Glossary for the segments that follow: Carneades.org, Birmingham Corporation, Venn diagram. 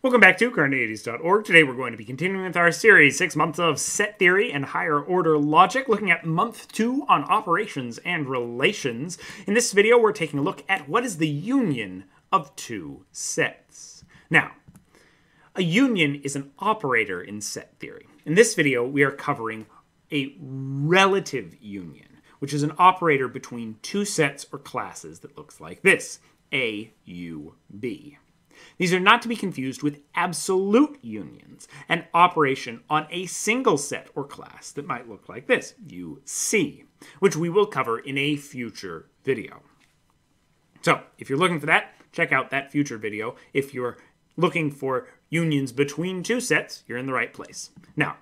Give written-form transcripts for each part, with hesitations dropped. Welcome back to Carneades.org. Today we're going to be continuing with our series, 6 months of set theory and higher order logic, looking at month 2 on operations and relations. In this video, we're taking a look at what is the union of two sets. Now, a union is an operator in set theory. In this video, we are covering a relative union, which is an operator between two sets or classes that looks like this, A, U, B. These are not to be confused with absolute unions, an operation on a single set or class that might look like this, UC, which we will cover in a future video. So, if you're looking for that, check out that future video. If you're looking for unions between two sets, you're in the right place. Now,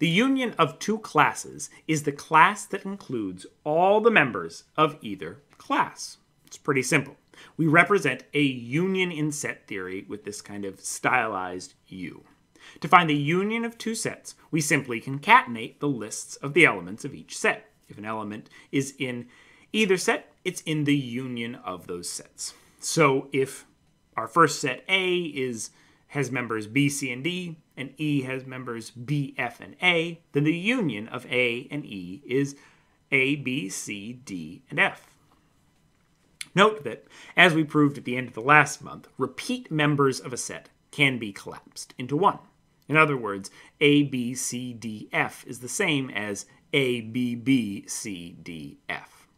the union of two classes is the class that includes all the members of either class. It's pretty simple. We represent a union in set theory with this kind of stylized U. To find the union of two sets, we simply concatenate the lists of the elements of each set. If an element is in either set, it's in the union of those sets. So if our first set A has members B, C, and D, and E has members B, F, and A, then the union of A and E is A, B, C, D, and F. Note that, as we proved at the end of the last month, repeat members of a set can be collapsed into one. In other words, A, B, C, D, F is the same as A, B, B, C, D, F.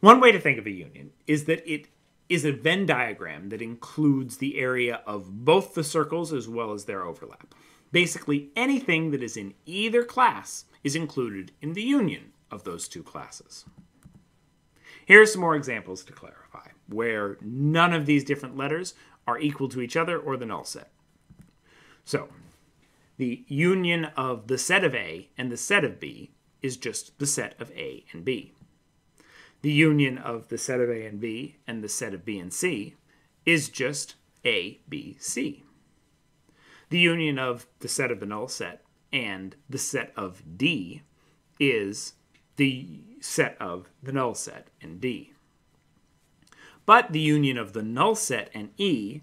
One way to think of a union is that it is a Venn diagram that includes the area of both the circles as well as their overlap. Basically, anything that is in either class is included in the union of those two classes. Here are some more examples to clarify, where none of these different letters are equal to each other or the null set. So, the union of the set of A and the set of B is just the set of A and B. The union of the set of A and the set of B and C is just A, B, C. The union of the set of the null set and the set of D is the set of the null set and D. But the union of the null set and E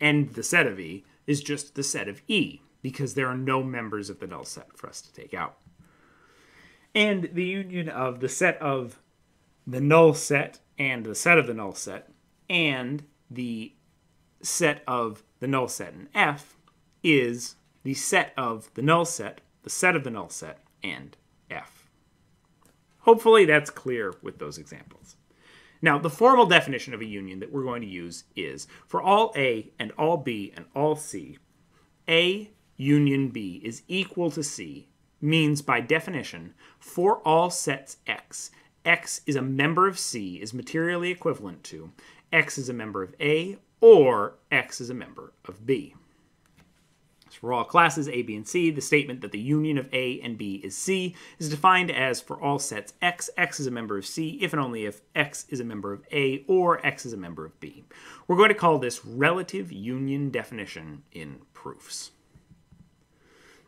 and the set of E is just the set of E, because there are no members of the null set for us to take out. And the union of the set of the null set and the set of the null set and the set of the null set and F is the set of the null set, the set of the null set, and F. Hopefully that's clear with those examples. Now, the formal definition of a union that we're going to use is, for all A and all B and all C, A union B is equal to C, means by definition, for all sets X, X is a member of C, is materially equivalent to X is a member of A, or X is a member of B. For all classes A, B, and C, the statement that the union of A and B is C is defined as for all sets X, X is a member of C if and only if X is a member of A or X is a member of B. We're going to call this relative union definition in proofs.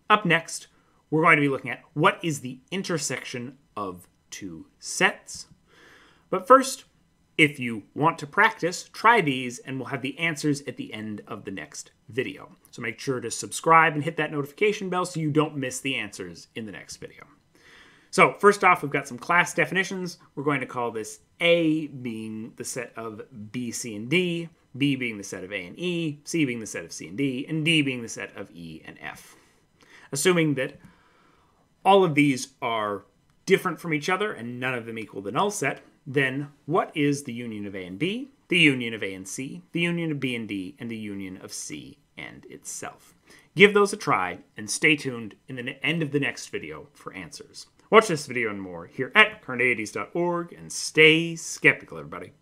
Up next, we're going to be looking at what is the intersection of two sets. But first, if you want to practice, try these, and we'll have the answers at the end of the next video. So make sure to subscribe and hit that notification bell so you don't miss the answers in the next video. So first off, we've got some class definitions. We're going to call this A being the set of B, C, and D, B being the set of A and E, C being the set of C and D being the set of E and F. Assuming that all of these are different from each other and none of them equal the null set, then what is the union of A and B, the union of A and C, the union of B and D, and the union of C and itself? Give those a try and stay tuned in the end of the next video for answers. Watch this video and more here at Carneades.org, and stay skeptical, everybody.